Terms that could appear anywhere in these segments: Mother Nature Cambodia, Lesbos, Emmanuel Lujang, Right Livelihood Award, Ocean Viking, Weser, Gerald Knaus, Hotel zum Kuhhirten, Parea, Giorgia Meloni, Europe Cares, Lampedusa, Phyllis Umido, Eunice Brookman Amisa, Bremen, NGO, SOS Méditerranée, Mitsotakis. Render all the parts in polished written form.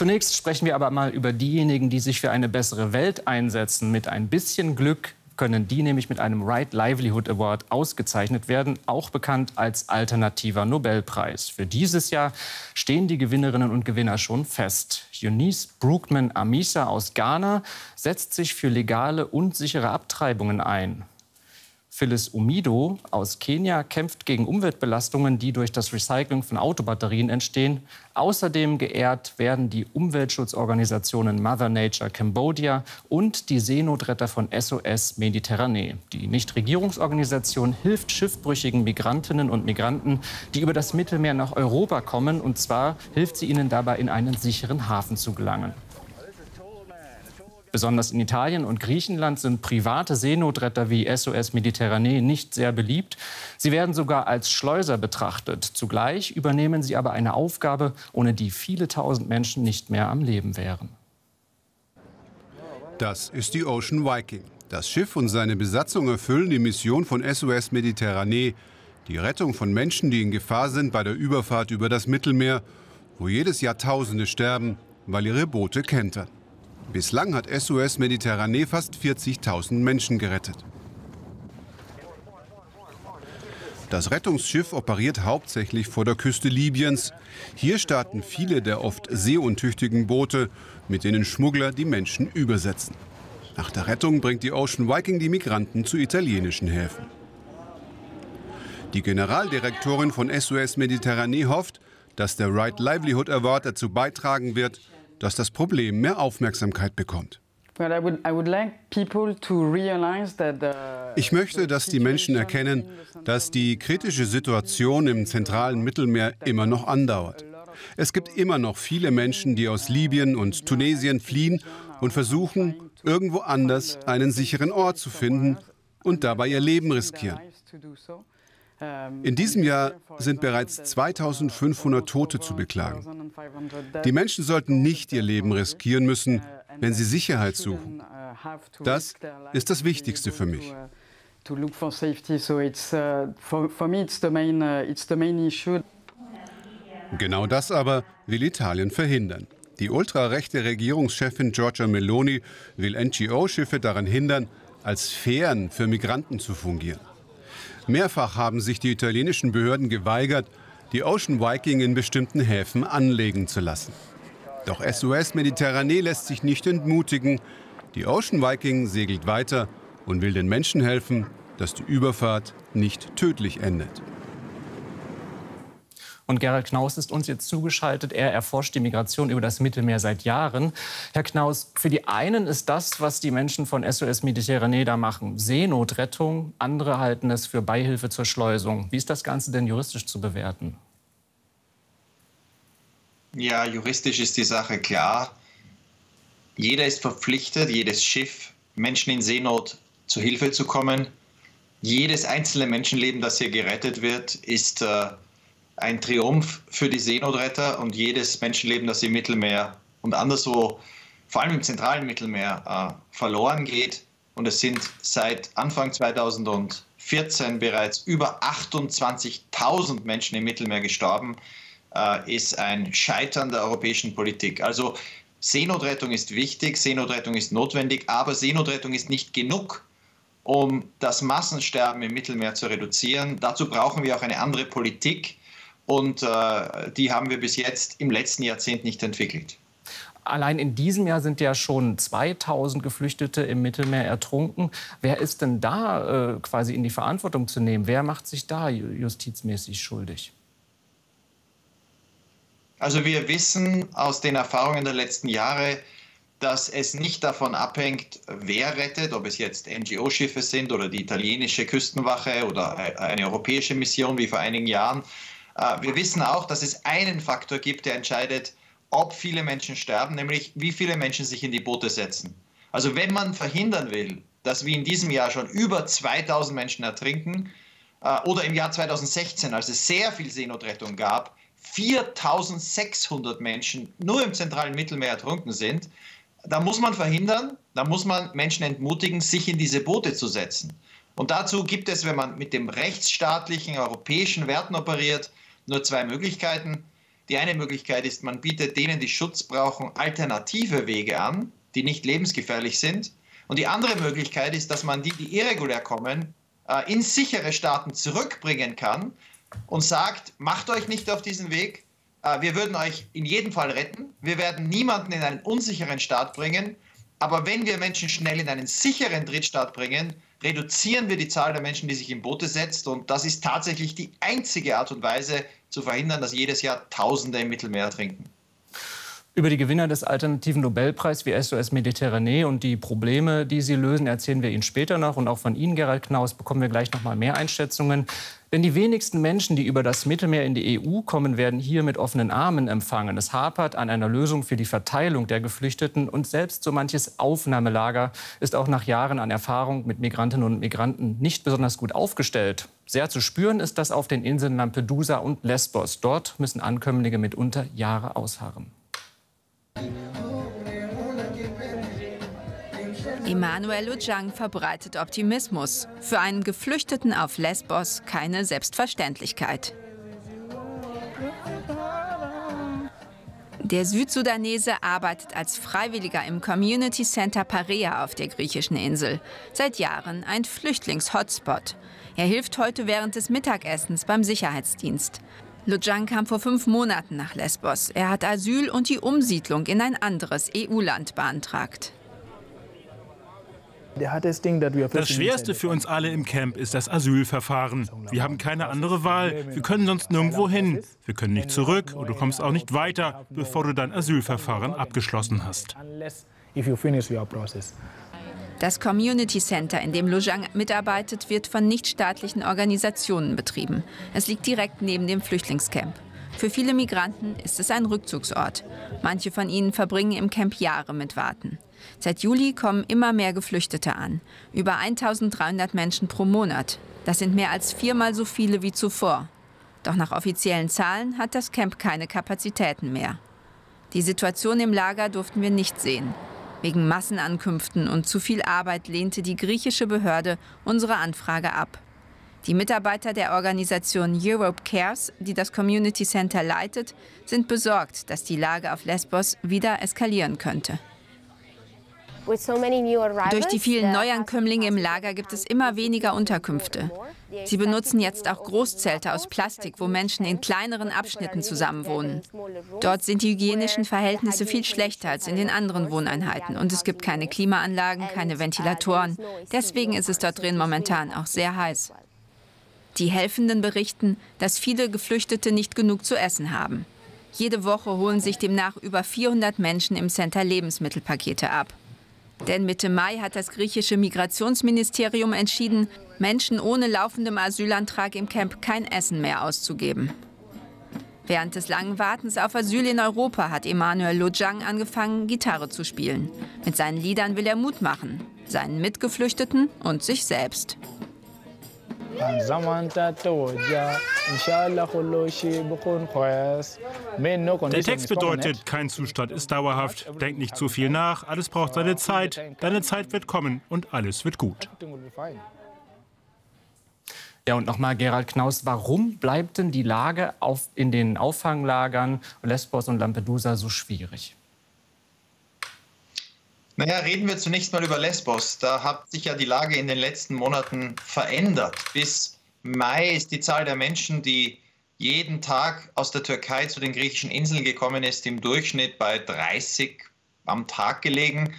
Zunächst sprechen wir aber mal über diejenigen, die sich für eine bessere Welt einsetzen. Mit ein bisschen Glück können die nämlich mit einem Right Livelihood Award ausgezeichnet werden, auch bekannt als alternativer Nobelpreis. Für dieses Jahr stehen die Gewinnerinnen und Gewinner schon fest. Eunice Brookman Amisa aus Ghana setzt sich für legale und sichere Abtreibungen ein. Phyllis Umido aus Kenia kämpft gegen Umweltbelastungen, die durch das Recycling von Autobatterien entstehen. Außerdem geehrt werden die Umweltschutzorganisationen Mother Nature Cambodia und die Seenotretter von SOS Méditerranée. Die Nichtregierungsorganisation hilft schiffbrüchigen Migrantinnen und Migranten, die über das Mittelmeer nach Europa kommen. Und zwar hilft sie ihnen dabei, in einen sicheren Hafen zu gelangen. Besonders in Italien und Griechenland sind private Seenotretter wie SOS Méditerranée nicht sehr beliebt. Sie werden sogar als Schleuser betrachtet. Zugleich übernehmen sie aber eine Aufgabe, ohne die viele tausend Menschen nicht mehr am Leben wären. Das ist die Ocean Viking. Das Schiff und seine Besatzung erfüllen die Mission von SOS Méditerranée, die Rettung von Menschen, die in Gefahr sind bei der Überfahrt über das Mittelmeer, wo jedes Jahr Tausende sterben, weil ihre Boote kentern. Bislang hat SOS Méditerranée fast 40.000 Menschen gerettet. Das Rettungsschiff operiert hauptsächlich vor der Küste Libyens. Hier starten viele der oft seeuntüchtigen Boote, mit denen Schmuggler die Menschen übersetzen. Nach der Rettung bringt die Ocean Viking die Migranten zu italienischen Häfen. Die Generaldirektorin von SOS Méditerranée hofft, dass der Right Livelihood Award dazu beitragen wird, dass das Problem mehr Aufmerksamkeit bekommt. Ich möchte, dass die Menschen erkennen, dass die kritische Situation im zentralen Mittelmeer immer noch andauert. Es gibt immer noch viele Menschen, die aus Libyen und Tunesien fliehen und versuchen, irgendwo anders einen sicheren Ort zu finden und dabei ihr Leben riskieren. In diesem Jahr sind bereits 2.500 Tote zu beklagen. Die Menschen sollten nicht ihr Leben riskieren müssen, wenn sie Sicherheit suchen. Das ist das Wichtigste für mich. Genau das aber will Italien verhindern. Die ultrarechte Regierungschefin Giorgia Meloni will NGO-Schiffe daran hindern, als Fähren für Migranten zu fungieren. Mehrfach haben sich die italienischen Behörden geweigert, die Ocean Viking in bestimmten Häfen anlegen zu lassen. Doch SOS Méditerranée lässt sich nicht entmutigen. Die Ocean Viking segelt weiter und will den Menschen helfen, dass die Überfahrt nicht tödlich endet. Und Gerald Knaus ist uns jetzt zugeschaltet. Er erforscht die Migration über das Mittelmeer seit Jahren. Herr Knaus, für die einen ist das, was die Menschen von SOS Méditerranée da machen, Seenotrettung. Andere halten es für Beihilfe zur Schleusung. Wie ist das Ganze denn juristisch zu bewerten? Ja, juristisch ist die Sache klar. Jeder ist verpflichtet, jedes Schiff, Menschen in Seenot zu Hilfe zu kommen. Jedes einzelne Menschenleben, das hier gerettet wird, ist ein Triumph für die Seenotretter und jedes Menschenleben, das im Mittelmeer und anderswo, vor allem im zentralen Mittelmeer, verloren geht. Und es sind seit Anfang 2014 bereits über 28.000 Menschen im Mittelmeer gestorben, ist ein Scheitern der europäischen Politik. Also Seenotrettung ist wichtig, Seenotrettung ist notwendig, aber Seenotrettung ist nicht genug, um das Massensterben im Mittelmeer zu reduzieren. Dazu brauchen wir auch eine andere Politik. Und die haben wir bis jetzt im letzten Jahrzehnt nicht entwickelt. Allein in diesem Jahr sind ja schon 2.000 Geflüchtete im Mittelmeer ertrunken. Wer ist denn da quasi in die Verantwortung zu nehmen? Wer macht sich da justizmäßig schuldig? Also wir wissen aus den Erfahrungen der letzten Jahre, dass es nicht davon abhängt, wer rettet, ob es jetzt NGO-Schiffe sind oder die italienische Küstenwache oder eine europäische Mission wie vor einigen Jahren. Wir wissen auch, dass es einen Faktor gibt, der entscheidet, ob viele Menschen sterben, nämlich wie viele Menschen sich in die Boote setzen. Also wenn man verhindern will, dass wie in diesem Jahr schon über 2.000 Menschen ertrinken oder im Jahr 2016, als es sehr viel Seenotrettung gab, 4.600 Menschen nur im zentralen Mittelmeer ertrunken sind, da muss man verhindern, da muss man Menschen entmutigen, sich in diese Boote zu setzen. Und dazu gibt es, wenn man mit dem rechtsstaatlichen, europäischen Werten operiert, nur zwei Möglichkeiten. Die eine Möglichkeit ist, man bietet denen, die Schutz brauchen, alternative Wege an, die nicht lebensgefährlich sind. Und die andere Möglichkeit ist, dass man die, die irregulär kommen, in sichere Staaten zurückbringen kann und sagt, macht euch nicht auf diesen Weg, wir würden euch in jedem Fall retten, wir werden niemanden in einen unsicheren Staat bringen, aber wenn wir Menschen schnell in einen sicheren Drittstaat bringen, reduzieren wir die Zahl der Menschen, die sich in Boote setzt, und das ist tatsächlich die einzige Art und Weise zu verhindern, dass jedes Jahr Tausende im Mittelmeer ertrinken. Über die Gewinner des alternativen Nobelpreises wie SOS Méditerranée und die Probleme, die sie lösen, erzählen wir Ihnen später noch. Und auch von Ihnen, Gerald Knaus, bekommen wir gleich noch mal mehr Einschätzungen. Denn die wenigsten Menschen, die über das Mittelmeer in die EU kommen, werden hier mit offenen Armen empfangen. Es hapert an einer Lösung für die Verteilung der Geflüchteten. Und selbst so manches Aufnahmelager ist auch nach Jahren an Erfahrung mit Migrantinnen und Migranten nicht besonders gut aufgestellt. Sehr zu spüren ist das auf den Inseln Lampedusa und Lesbos. Dort müssen Ankömmlinge mitunter Jahre ausharren. Emmanuel Lujang verbreitet Optimismus. Für einen Geflüchteten auf Lesbos keine Selbstverständlichkeit. Der Südsudanese arbeitet als Freiwilliger im Community Center Parea auf der griechischen Insel. Seit Jahren ein Flüchtlings-Hotspot. Er hilft heute während des Mittagessens beim Sicherheitsdienst. Lujang kam vor 5 Monaten nach Lesbos. Er hat Asyl und die Umsiedlung in ein anderes EU-Land beantragt. Das Schwerste für uns alle im Camp ist das Asylverfahren. Wir haben keine andere Wahl. Wir können sonst nirgendwo hin. Wir können nicht zurück und du kommst auch nicht weiter, bevor du dein Asylverfahren abgeschlossen hast. Das Community Center, in dem Lujang mitarbeitet, wird von nichtstaatlichen Organisationen betrieben. Es liegt direkt neben dem Flüchtlingscamp. Für viele Migranten ist es ein Rückzugsort. Manche von ihnen verbringen im Camp Jahre mit Warten. Seit Juli kommen immer mehr Geflüchtete an. Über 1300 Menschen pro Monat. Das sind mehr als 4-mal so viele wie zuvor. Doch nach offiziellen Zahlen hat das Camp keine Kapazitäten mehr. Die Situation im Lager durften wir nicht sehen. Wegen Massenankünften und zu viel Arbeit lehnte die griechische Behörde unsere Anfrage ab. Die Mitarbeiter der Organisation Europe Cares, die das Community Center leitet, sind besorgt, dass die Lage auf Lesbos wieder eskalieren könnte. Durch die vielen Neuankömmlinge im Lager gibt es immer weniger Unterkünfte. Sie benutzen jetzt auch Großzelte aus Plastik, wo Menschen in kleineren Abschnitten zusammenwohnen. Dort sind die hygienischen Verhältnisse viel schlechter als in den anderen Wohneinheiten. Und es gibt keine Klimaanlagen, keine Ventilatoren. Deswegen ist es dort drin momentan auch sehr heiß. Die Helfenden berichten, dass viele Geflüchtete nicht genug zu essen haben. Jede Woche holen sich demnach über 400 Menschen im Center Lebensmittelpakete ab. Denn Mitte Mai hat das griechische Migrationsministerium entschieden, Menschen ohne laufendem Asylantrag im Camp kein Essen mehr auszugeben. Während des langen Wartens auf Asyl in Europa hat Emmanuel Lujang angefangen, Gitarre zu spielen. Mit seinen Liedern will er Mut machen, seinen Mitgeflüchteten und sich selbst. Der Text bedeutet, kein Zustand ist dauerhaft. Denk nicht zu viel nach, alles braucht seine Zeit. Deine Zeit wird kommen und alles wird gut. Ja, und nochmal Gerald Knaus, warum bleibt denn die Lage in den Auffanglagern Lesbos und Lampedusa so schwierig? Naja, reden wir zunächst mal über Lesbos. Da hat sich ja die Lage in den letzten Monaten verändert. Bis Mai ist die Zahl der Menschen, die jeden Tag aus der Türkei zu den griechischen Inseln gekommen ist, im Durchschnitt bei 30 am Tag gelegen.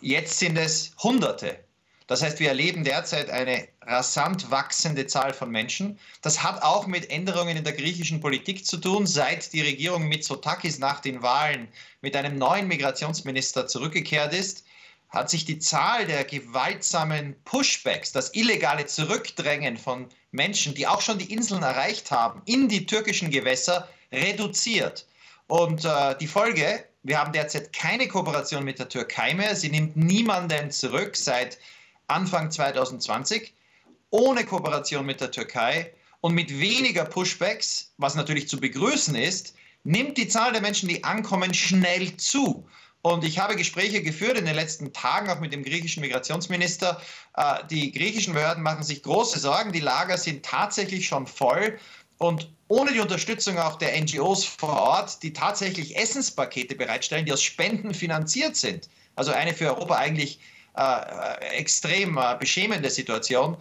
Jetzt sind es Hunderte. Das heißt, wir erleben derzeit eine rasant wachsende Zahl von Menschen. Das hat auch mit Änderungen in der griechischen Politik zu tun. Seit die Regierung Mitsotakis nach den Wahlen mit einem neuen Migrationsminister zurückgekehrt ist, hat sich die Zahl der gewaltsamen Pushbacks, das illegale Zurückdrängen von Menschen, die auch schon die Inseln erreicht haben, in die türkischen Gewässer reduziert. Und die Folge, wir haben derzeit keine Kooperation mit der Türkei mehr. Sie nimmt niemanden zurück seit Anfang 2020. Ohne Kooperation mit der Türkei und mit weniger Pushbacks, was natürlich zu begrüßen ist, nimmt die Zahl der Menschen, die ankommen, schnell zu. Und ich habe Gespräche geführt in den letzten Tagen, auch mit dem griechischen Migrationsminister. Die griechischen Behörden machen sich große Sorgen. Die Lager sind tatsächlich schon voll. Und ohne die Unterstützung auch der NGOs vor Ort, die tatsächlich Essenspakete bereitstellen, die aus Spenden finanziert sind, also eine für Europa eigentlich extrem beschämende Situation.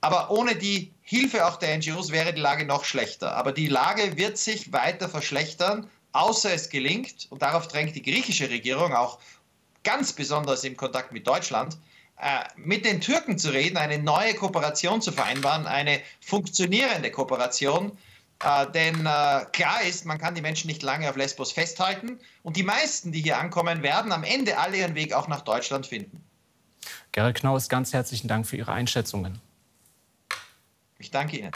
Aber ohne die Hilfe auch der NGOs wäre die Lage noch schlechter. Aber die Lage wird sich weiter verschlechtern, außer es gelingt, und darauf drängt die griechische Regierung auch ganz besonders im Kontakt mit Deutschland, mit den Türken zu reden, eine neue Kooperation zu vereinbaren, eine funktionierende Kooperation. Denn klar ist, man kann die Menschen nicht lange auf Lesbos festhalten. Und die meisten, die hier ankommen, werden am Ende alle ihren Weg auch nach Deutschland finden. Gerald Knaus, ganz herzlichen Dank für Ihre Einschätzungen. Ich danke Ihnen.